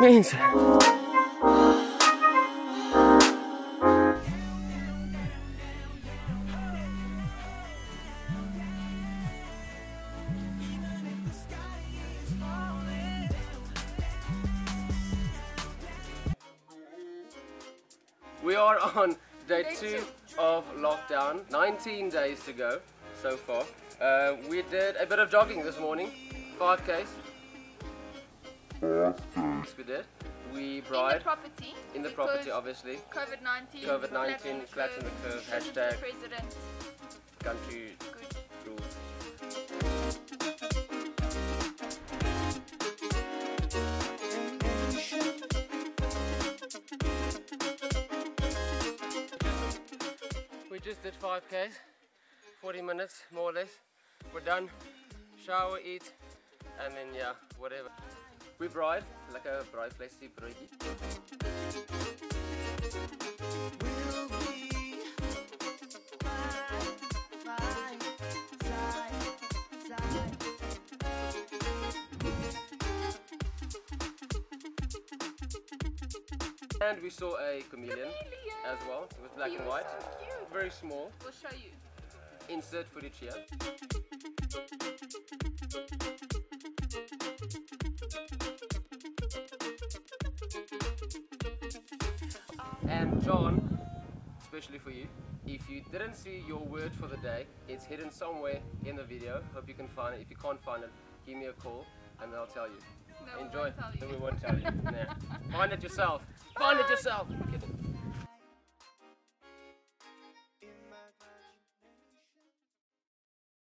Means. We are on day two of lockdown, 19 days to go so far. We did a bit of jogging this morning, 5Ks. We did. We bribed. In the property obviously. COVID-19, flatten the curve, hashtag president. Country rules. We just did 5Ks, 40 minutes more or less. We're done, shower, eat, and then yeah, whatever. We bride, like a bride place, see broodie. And we saw a chameleon as well, it was black and white, so very small. We'll show you. Insert footage here. And John, especially for you, if you didn't see your word for the day, it's hidden somewhere in the video. Hope you can find it. If you can't find it, give me a call and I'll tell you. No, enjoy. We won't tell you. No. Find it yourself. Find it yourself.